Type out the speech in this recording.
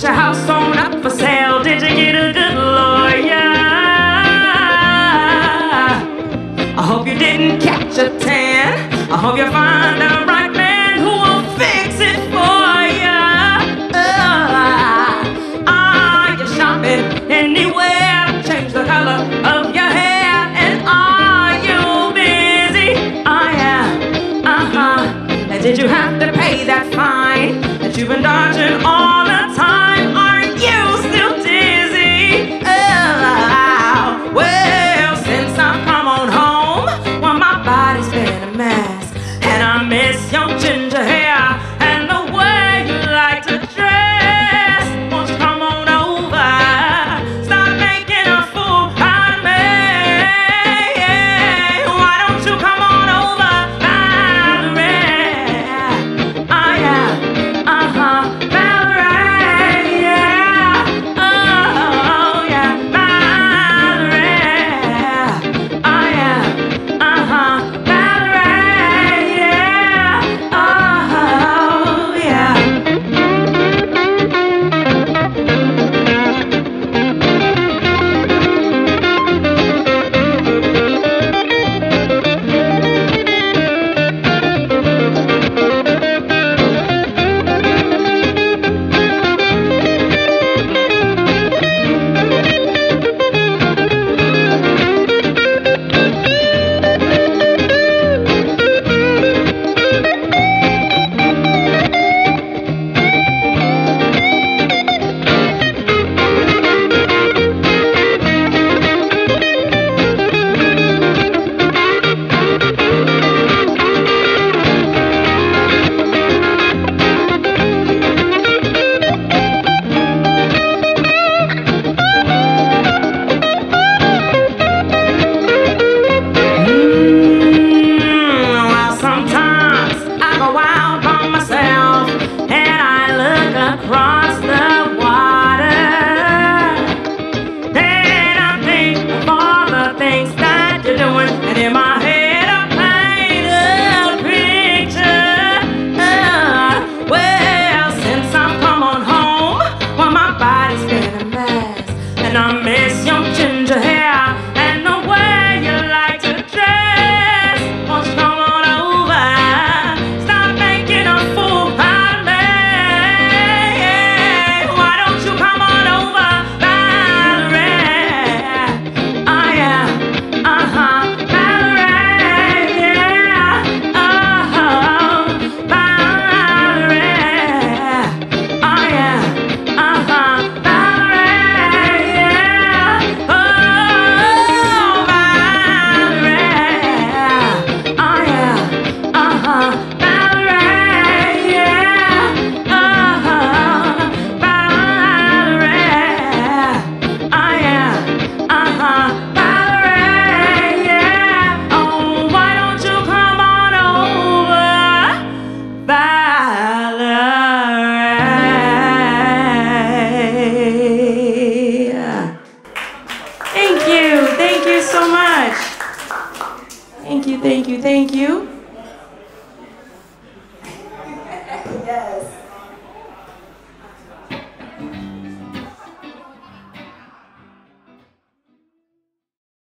Is your house on up for sale? Did you get a good lawyer? I hope you didn't catch a tan. I hope you find the right man who will fix it for you. Are you shopping anywhere? Change the color of your hair. And are you busy? Oh yeah, uh-huh. And did you have to pay that fine that you've been dodging all the time? Thank you.